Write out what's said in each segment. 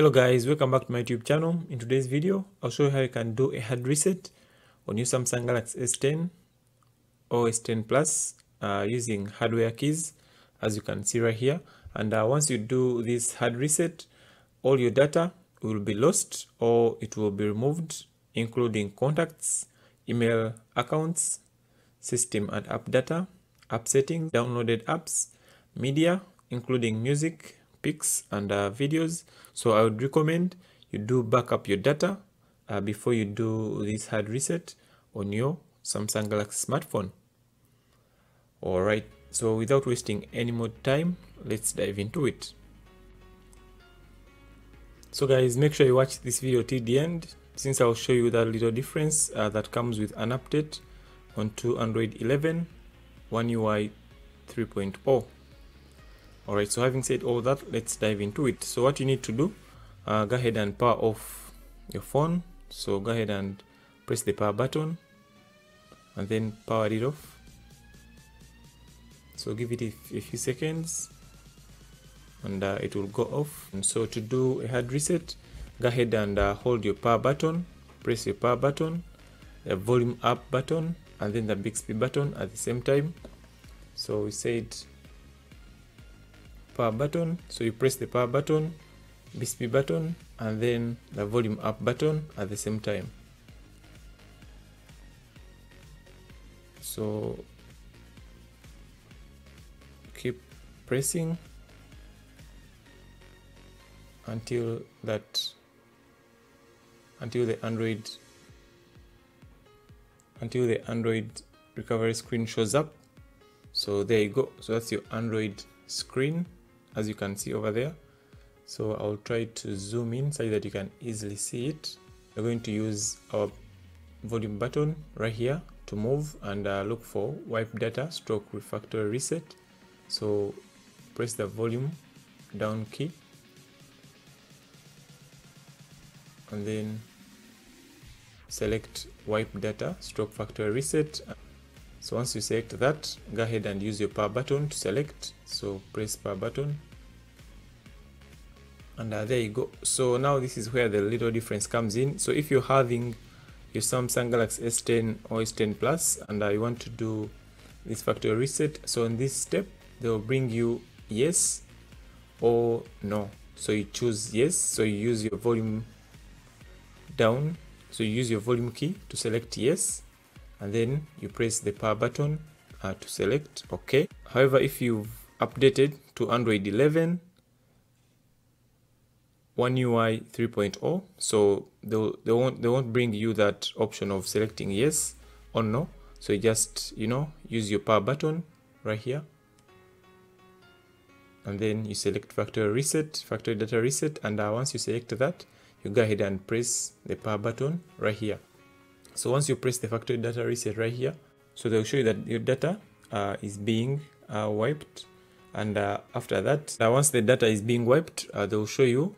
Hello guys, welcome back to my YouTube channel. In today's video, I'll show you how you can do a hard reset on your Samsung Galaxy S10 or S10 Plus using hardware keys, as you can see right here. And once you do this hard reset, all your data will be lost or it will be removed, including contacts, email accounts, system and app data, app settings, downloaded apps, media, including music, pics and videos. So I would recommend you do backup your data before you do this hard reset on your Samsung Galaxy smartphone. Alright, so without wasting any more time, let's dive into it. So guys, make sure you watch this video till the end, since I'll show you that little difference that comes with an update onto Android 11 One UI 3.0. Alright, so having said all that, let's dive into it. So what you need to do, go ahead and power off your phone. So go ahead and press the power button and then power it off. So give it a few seconds and it will go off. And so to do a hard reset, go ahead and hold your power button, press your power button, the volume up button and then the Bixby button at the same time. So we said power button, so you press the power button, Bixby button and then the volume up button at the same time. So keep pressing until the Android recovery screen shows up. So there you go. So that's your Android screen, as you can see over there. So I'll try to zoom in so that you can easily see it. We're going to use our volume button right here to move and look for wipe data stroke refactory reset. So press the volume down key and then select wipe data stroke factory reset. So once you select that, go ahead and use your power button to select. So press power button and there you go. So now this is where the little difference comes in. So if you're having your Samsung Galaxy S10 or S10 Plus and you want to do this factory reset, so in this step they will bring you yes or no. So you choose yes, so you use your volume down, so you use your volume key to select yes and then you press the power button to select OK. However, if you've updated to Android 11 One UI 3.0, so they won't bring you that option of selecting yes or no. So you just, you know, use your power button right here and then you select factory reset, factory data reset and once you select that, you go ahead and press the power button right here. So once you press the factory data reset right here, so they'll show you that your data is being wiped and after that, once the data is being wiped, they'll show you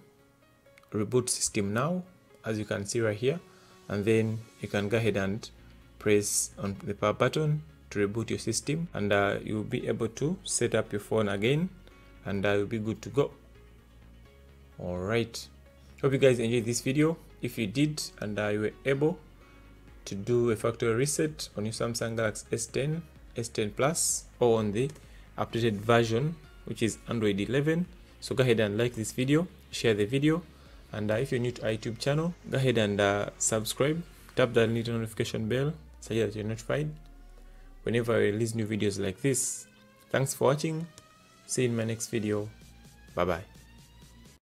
reboot system now, as you can see right here, and then you can go ahead and press on the power button to reboot your system and you'll be able to set up your phone again and you'll be good to go. Alright, hope you guys enjoyed this video. If you did and you were able to do a factory reset on your Samsung Galaxy S10, S10 Plus or on the updated version which is Android 11. So go ahead and like this video, share the video and if you're new to our YouTube channel, go ahead and subscribe, tap that little notification bell so that you're notified whenever I release new videos like this. Thanks for watching, see you in my next video, bye bye.